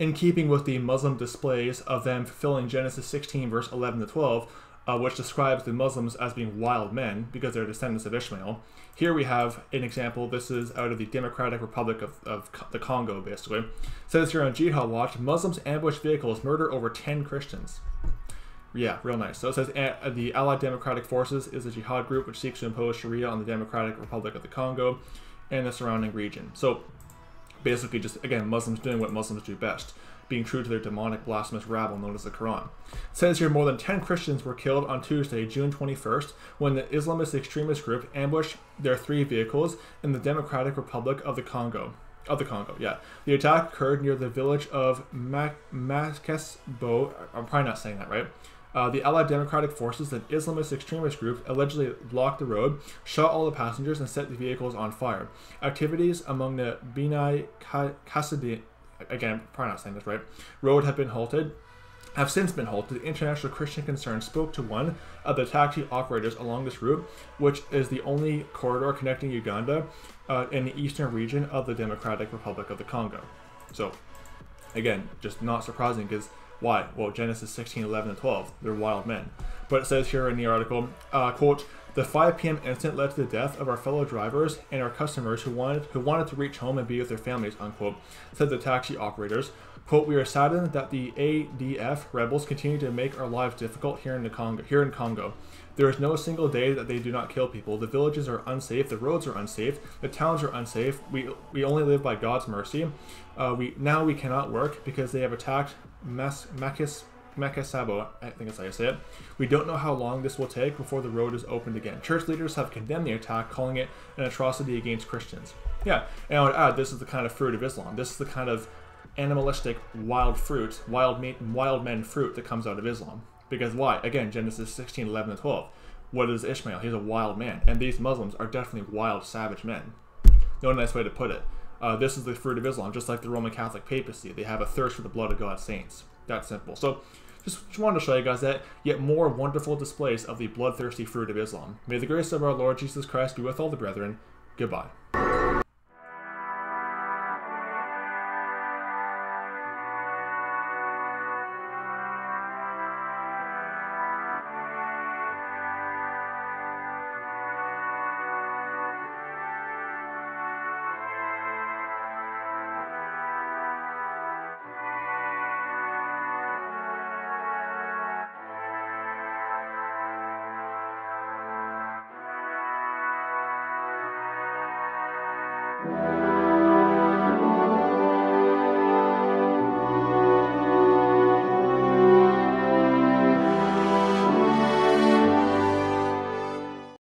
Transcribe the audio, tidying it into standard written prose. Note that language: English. in keeping with the Muslim displays of them fulfilling Genesis 16 verse 11 to 12, which describes the Muslims as being wild men because they're descendants of Ishmael. Here we have an example. This is out of the Democratic Republic of the Congo, basically. It says here on Jihad Watch, Muslims ambush vehicles, murder over 10 Christians. Yeah, real nice. So it says the Allied Democratic Forces is a jihad group which seeks to impose Sharia on the Democratic Republic of the Congo and the surrounding region. So basically just, again, Muslims doing what Muslims do best, being true to their demonic blasphemous rabble known as the Quran. It says here more than 10 Christians were killed on Tuesday, June 21st, when the Islamist extremist group ambushed their 3 vehicles in the Democratic Republic of the Congo. The attack occurred near the village of Makesbo. I'm probably not saying that right. The Allied Democratic Forces, an Islamist extremist group, allegedly blocked the road, shot all the passengers, and set the vehicles on fire. Activities among the Binai Ka kasadi, again, probably not saying this right, road have since been halted. International Christian Concern spoke to one of the taxi operators along this route, which is the only corridor connecting Uganda and the eastern region of the Democratic Republic of the Congo. So, again, just not surprising because why? Well, Genesis 16, 11, and 12, they're wild men. But it says here in the article, quote, the 5 p.m. incident led to the death of our fellow drivers and our customers who wanted to reach home and be with their families, unquote, said the taxi operators. Quote, we are saddened that the ADF rebels continue to make our lives difficult here in the Congo. There is no single day that they do not kill people. The villages are unsafe. The roads are unsafe. The towns are unsafe. We only live by God's mercy. Now we cannot work because they have attacked Mekasabo, I think that's how you say it. We don't know how long this will take before the road is opened again. Church leaders have condemned the attack, calling it an atrocity against Christians. Yeah, and I would add, this is the kind of fruit of Islam. This is the kind of animalistic wild fruit, wild meat, wild men fruit that comes out of Islam. Because why? Again, Genesis 16, 11, and 12. What is Ishmael? He's a wild man. And these Muslims are definitely wild, savage men. No nice way to put it. This is the fruit of Islam, just like the Roman Catholic papacy. They have a thirst for the blood of God's saints. That simple. So, just wanted to show you guys that, yet more wonderful displays of the bloodthirsty fruit of Islam. May the grace of our Lord Jesus Christ be with all the brethren. Goodbye.